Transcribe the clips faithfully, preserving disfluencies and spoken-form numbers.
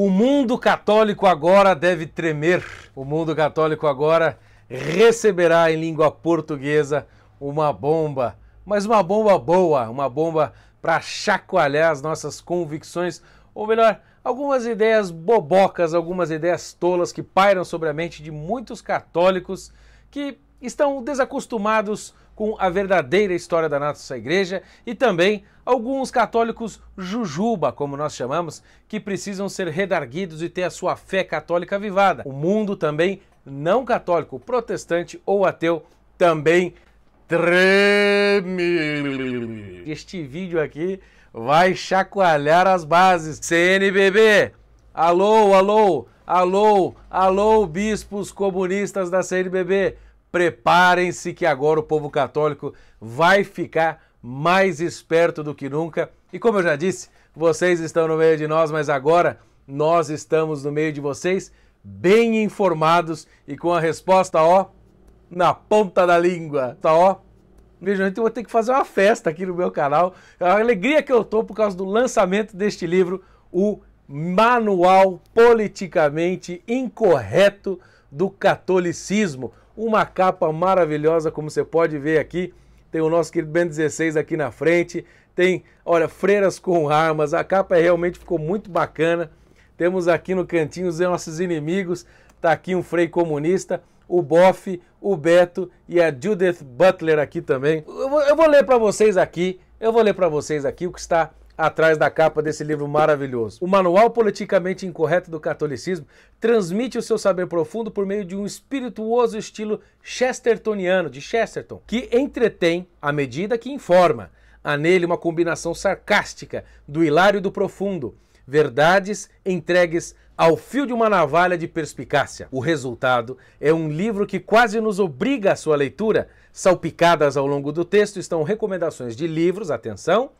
O mundo católico agora deve tremer. O mundo católico agora receberá em língua portuguesa uma bomba, mas uma bomba boa, uma bomba para chacoalhar as nossas convicções, ou melhor, algumas ideias bobocas, algumas ideias tolas que pairam sobre a mente de muitos católicos que estão desacostumados com a verdadeira história da nossa igreja e também alguns católicos jujuba, como nós chamamos, que precisam ser redarguidos e ter a sua fé católica avivada. O mundo também não católico, protestante ou ateu, também treme. Este vídeo aqui vai chacoalhar as bases. C N B B, alô, alô, alô, alô, bispos comunistas da C N B B. Preparem-se que agora o povo católico vai ficar mais esperto do que nunca. E como eu já disse, vocês estão no meio de nós, mas agora nós estamos no meio de vocês, bem informados e com a resposta, ó, na ponta da língua. Tá, ó. Veja, eu vou ter que fazer uma festa aqui no meu canal. É a alegria que eu tô por causa do lançamento deste livro, o Manual Politicamente Incorreto do Catolicismo. Uma capa maravilhosa, como você pode ver aqui. Tem o nosso querido Bento dezesseis aqui na frente. Tem, olha, freiras com armas. A capa realmente ficou muito bacana. Temos aqui no cantinho os nossos inimigos. Tá aqui um frei comunista, o Boff, o Beto e a Judith Butler aqui também. Eu vou, eu vou ler para vocês aqui, eu vou ler para vocês aqui o que está atrás da capa desse livro maravilhoso. O Manual Politicamente Incorreto do Catolicismo transmite o seu saber profundo por meio de um espirituoso estilo chestertoniano, de Chesterton, que entretém à medida que informa. Há nele uma combinação sarcástica do hilário e do profundo, verdades entregues ao fio de uma navalha de perspicácia. O resultado é um livro que quase nos obriga à sua leitura. Salpicadas ao longo do texto estão recomendações de livros, atenção,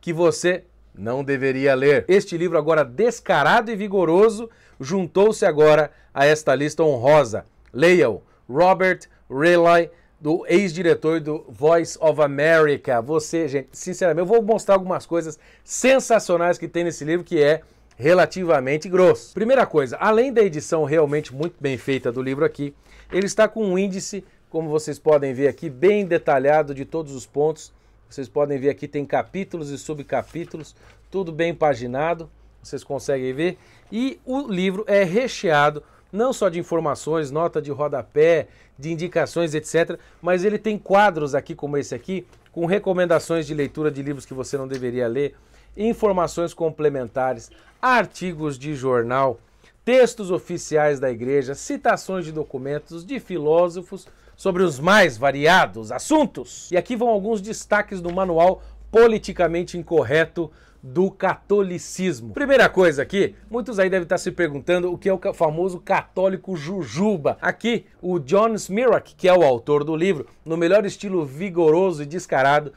que você não deveria ler. Este livro agora descarado e vigoroso juntou-se agora a esta lista honrosa. Leia-o. Robert Raleigh, do ex-diretor do Voice of America. Você, gente, sinceramente, eu vou mostrar algumas coisas sensacionais que tem nesse livro que é relativamente grosso. Primeira coisa, além da edição realmente muito bem feita do livro aqui, ele está com um índice, como vocês podem ver aqui, bem detalhado de todos os pontos. Vocês podem ver aqui, tem capítulos e subcapítulos, tudo bem paginado, vocês conseguem ver. E o livro é recheado não só de informações, nota de rodapé, de indicações, etcétera, mas ele tem quadros aqui, como esse aqui, com recomendações de leitura de livros que você não deveria ler, informações complementares, artigos de jornal, textos oficiais da igreja, citações de documentos de filósofos, sobre os mais variados assuntos. E aqui vão alguns destaques do Manual Politicamente Incorreto do Catolicismo. Primeira coisa aqui, muitos aí devem estar se perguntando o que é o famoso católico jujuba. Aqui, o John Zmirak, que é o autor do livro, no melhor estilo vigoroso e descarado,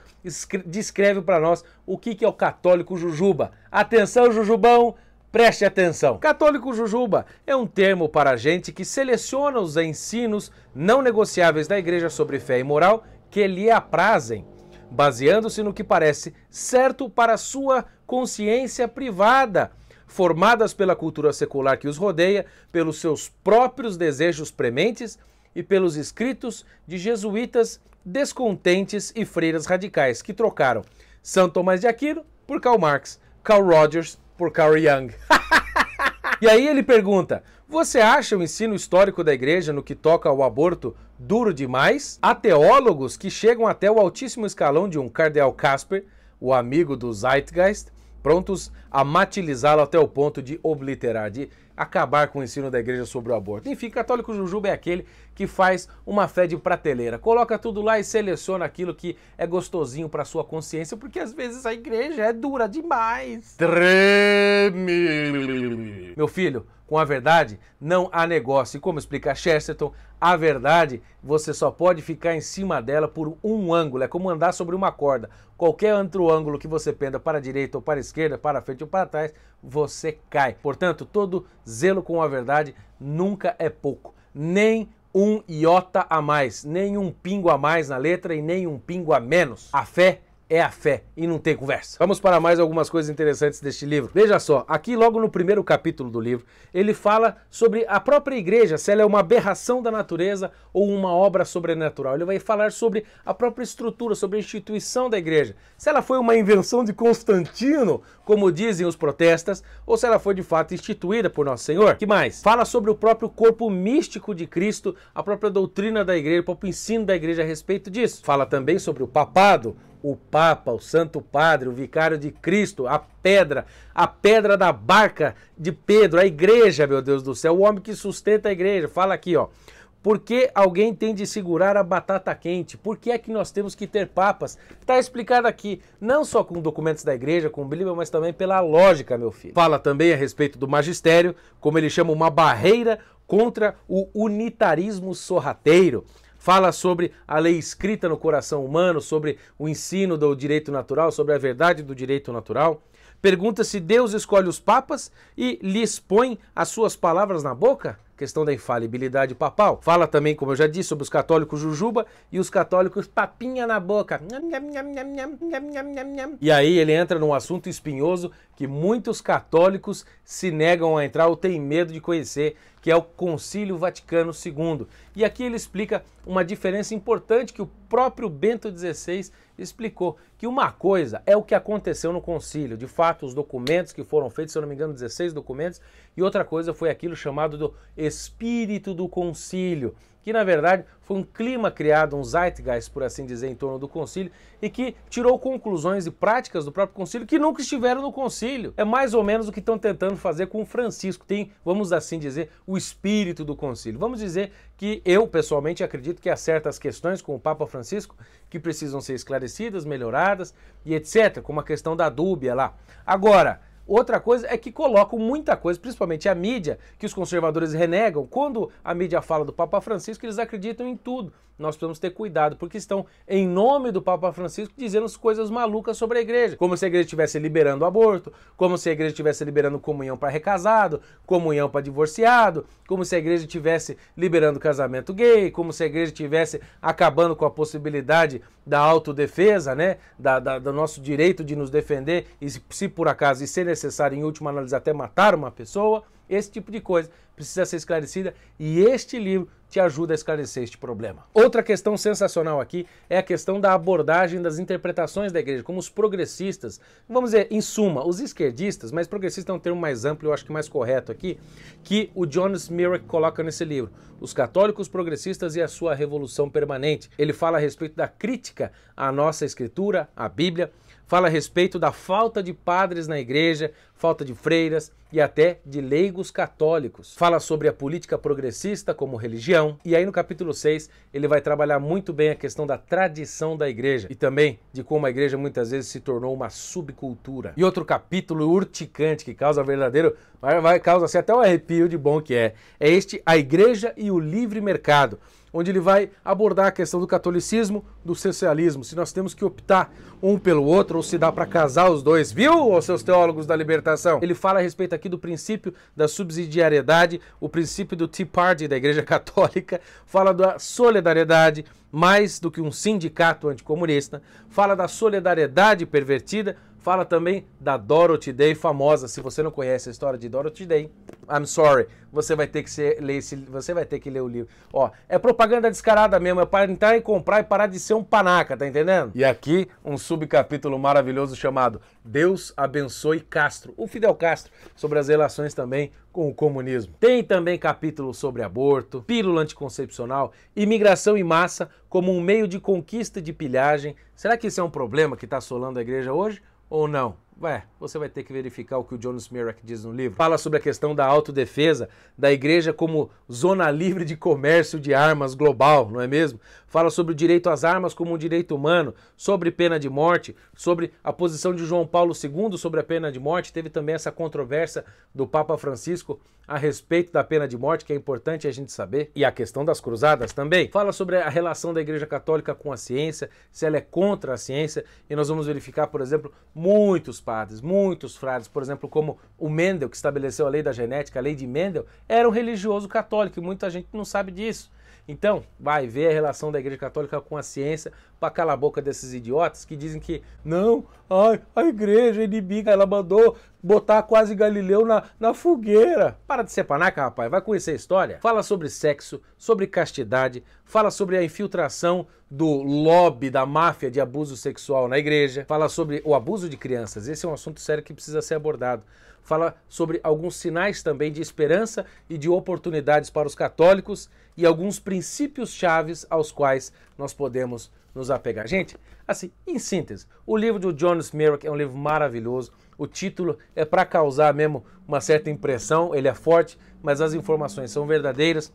descreve para nós o que é o católico jujuba. Atenção, jujubão! Preste atenção! Católico jujuba é um termo para a gente que seleciona os ensinos não negociáveis da igreja sobre fé e moral que lhe aprazem, baseando-se no que parece certo para sua consciência privada, formadas pela cultura secular que os rodeia, pelos seus próprios desejos prementes e pelos escritos de jesuítas descontentes e freiras radicais que trocaram São Tomás de Aquino por Karl Marx, Karl Rogers por Carrie Young. E aí ele pergunta, você acha o ensino histórico da igreja no que toca ao aborto duro demais? Há teólogos que chegam até o altíssimo escalão de um Cardeal Casper, o amigo do Zeitgeist, prontos a matilizá-lo até o ponto de obliterar, de acabar com o ensino da igreja sobre o aborto. Enfim, católico jujuba é aquele que faz uma fé de prateleira, coloca tudo lá e seleciona aquilo que é gostosinho para sua consciência, porque às vezes a igreja é dura demais. Treme! Meu filho, com a verdade não há negócio. E como explica Chesterton, a verdade você só pode ficar em cima dela por um ângulo, é como andar sobre uma corda. Qualquer outro ângulo que você penda para a direita ou para a esquerda, para a frente ou para trás, você cai. Portanto, todo zelo com a verdade nunca é pouco, nem um iota a mais, nem um pingo a mais na letra e nem um pingo a menos. A fé é a fé e não tem conversa. Vamos para mais algumas coisas interessantes deste livro. Veja só, aqui logo no primeiro capítulo do livro, ele fala sobre a própria igreja, se ela é uma aberração da natureza ou uma obra sobrenatural. Ele vai falar sobre a própria estrutura, sobre a instituição da igreja. Se ela foi uma invenção de Constantino, como dizem os protestas, ou se ela foi de fato instituída por Nosso Senhor. Que mais? Fala sobre o próprio corpo místico de Cristo, a própria doutrina da igreja, o próprio ensino da igreja a respeito disso. Fala também sobre o papado, o Papa, o Santo Padre, o Vicário de Cristo, a pedra, a pedra da barca de Pedro, a igreja, meu Deus do céu, o homem que sustenta a igreja. Fala aqui, ó. Por que alguém tem de segurar a batata quente? Por que é que nós temos que ter papas? Está explicado aqui, não só com documentos da igreja, com Bíblia, mas também pela lógica, meu filho. Fala também a respeito do magistério, como ele chama, uma barreira contra o unitarismo sorrateiro. Fala sobre a lei escrita no coração humano, sobre o ensino do direito natural, sobre a verdade do direito natural. Pergunta se Deus escolhe os papas e lhes põe as suas palavras na boca? Questão da infalibilidade papal. Fala também, como eu já disse, sobre os católicos jujuba e os católicos papinha na boca. E aí ele entra num assunto espinhoso que muitos católicos se negam a entrar ou têm medo de conhecer, que é o Concílio Vaticano segundo. E aqui ele explica uma diferença importante que o próprio Bento dezesseis explicou, que uma coisa é o que aconteceu no concílio, de fato os documentos que foram feitos, se eu não me engano dezesseis documentos, e outra coisa foi aquilo chamado do espírito do concílio, que na verdade foi um clima criado, um zeitgeist, por assim dizer, em torno do concílio, e que tirou conclusões e práticas do próprio concílio que nunca estiveram no concílio. É mais ou menos o que estão tentando fazer com o Francisco, tem, vamos assim dizer, o espírito do concílio. Vamos dizer que eu, pessoalmente, acredito que há certas questões com o Papa Francisco que precisam ser esclarecidas, melhoradas e etcétera, como a questão da dúbia lá. Agora, outra coisa é que colocam muita coisa, principalmente a mídia, que os conservadores renegam. Quando a mídia fala do Papa Francisco, eles acreditam em tudo. Nós precisamos ter cuidado, porque estão, em nome do Papa Francisco, dizendo coisas malucas sobre a igreja. Como se a igreja estivesse liberando aborto, como se a igreja estivesse liberando comunhão para recasado, comunhão para divorciado, como se a igreja estivesse liberando casamento gay, como se a igreja estivesse acabando com a possibilidade da autodefesa, né? Da, da, do nosso direito de nos defender e, se por acaso, e ser necessário, em última análise, até matar uma pessoa. Esse tipo de coisa precisa ser esclarecida e este livro te ajuda a esclarecer este problema. Outra questão sensacional aqui é a questão da abordagem das interpretações da igreja, como os progressistas, vamos dizer, em suma, os esquerdistas, mas progressista é um termo mais amplo, eu acho que mais correto aqui, que o John Zmirak coloca nesse livro, Os Católicos Progressistas e a Sua Revolução Permanente. Ele fala a respeito da crítica à nossa escritura, à Bíblia, fala a respeito da falta de padres na igreja, falta de freiras e até de leigos católicos. Fala sobre a política progressista como religião. E aí no capítulo seis ele vai trabalhar muito bem a questão da tradição da igreja e também de como a igreja muitas vezes se tornou uma subcultura. E outro capítulo urticante que causa verdadeiro, vai causa-se até um arrepio de bom que é, é este A Igreja e o Livre Mercado, onde ele vai abordar a questão do catolicismo, do socialismo, se nós temos que optar um pelo outro ou se dá para casar os dois, viu, os seus teólogos da libertação? Ele fala a respeito aqui do princípio da subsidiariedade, o princípio do Tea Party da Igreja Católica, fala da solidariedade, mais do que um sindicato anticomunista, fala da solidariedade pervertida, fala também da Dorothy Day famosa. Se você não conhece a história de Dorothy Day, I'm sorry, você vai ter que ser, ler esse, você vai ter que ler o livro. Ó, é propaganda descarada mesmo, é para entrar e comprar e parar de ser um panaca, tá entendendo? E aqui um subcapítulo maravilhoso chamado Deus Abençoe Castro, o Fidel Castro, sobre as relações também com o comunismo. Tem também capítulos sobre aborto, pílula anticoncepcional, imigração em massa como um meio de conquista e de pilhagem. Será que isso é um problema que está assolando a igreja hoje? Ou não? Ué, você vai ter que verificar o que o John Zmirak diz no livro. Fala sobre a questão da autodefesa da igreja como zona livre de comércio de armas global, não é mesmo? Fala sobre o direito às armas como um direito humano, sobre pena de morte, sobre a posição de João Paulo segundo sobre a pena de morte. Teve também essa controvérsia do Papa Francisco a respeito da pena de morte, que é importante a gente saber. E a questão das cruzadas também. Fala sobre a relação da Igreja Católica com a ciência, se ela é contra a ciência. E nós vamos verificar, por exemplo, muitos padres, muitos frades, por exemplo, como o Mendel, que estabeleceu a lei da genética, a lei de Mendel, era um religioso católico e muita gente não sabe disso. Então, vai ver a relação da Igreja Católica com a ciência para calar a boca desses idiotas que dizem que não, ai, a Igreja inimiga, ela mandou botar quase Galileu na, na fogueira. Para de ser panaca, rapaz, vai conhecer a história. Fala sobre sexo, sobre castidade, fala sobre a infiltração do lobby da máfia de abuso sexual na Igreja, fala sobre o abuso de crianças, esse é um assunto sério que precisa ser abordado. Fala sobre alguns sinais também de esperança e de oportunidades para os católicos e alguns princípios chaves aos quais nós podemos nos apegar. Gente, assim, em síntese, o livro do John Zmirak é um livro maravilhoso, o título é para causar mesmo uma certa impressão, ele é forte, mas as informações são verdadeiras,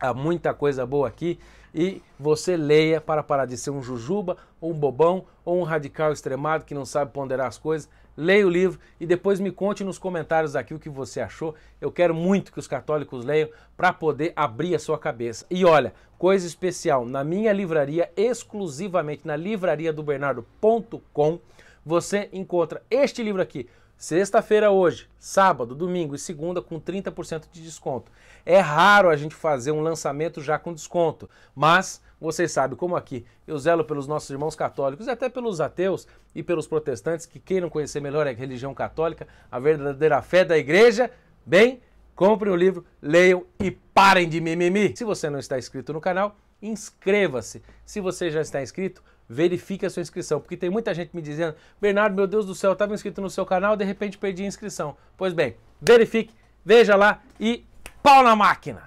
há muita coisa boa aqui e você leia para parar de ser um jujuba, ou um bobão, ou um radical extremado que não sabe ponderar as coisas. Leia o livro e depois me conte nos comentários aqui o que você achou. Eu quero muito que os católicos leiam para poder abrir a sua cabeça. E olha, coisa especial, na minha livraria, exclusivamente na livraria do Bernardo ponto com, você encontra este livro aqui, sexta-feira hoje, sábado, domingo e segunda com trinta por cento de desconto. É raro a gente fazer um lançamento já com desconto, mas vocês sabem como aqui eu zelo pelos nossos irmãos católicos e até pelos ateus e pelos protestantes que queiram conhecer melhor a religião católica, a verdadeira fé da Igreja. Bem, comprem o livro, leiam e parem de mimimi. Se você não está inscrito no canal, inscreva-se. Se você já está inscrito, verifique a sua inscrição, porque tem muita gente me dizendo: Bernardo, meu Deus do céu, eu estava inscrito no seu canal e de repente perdi a inscrição. Pois bem, verifique, veja lá e pau na máquina!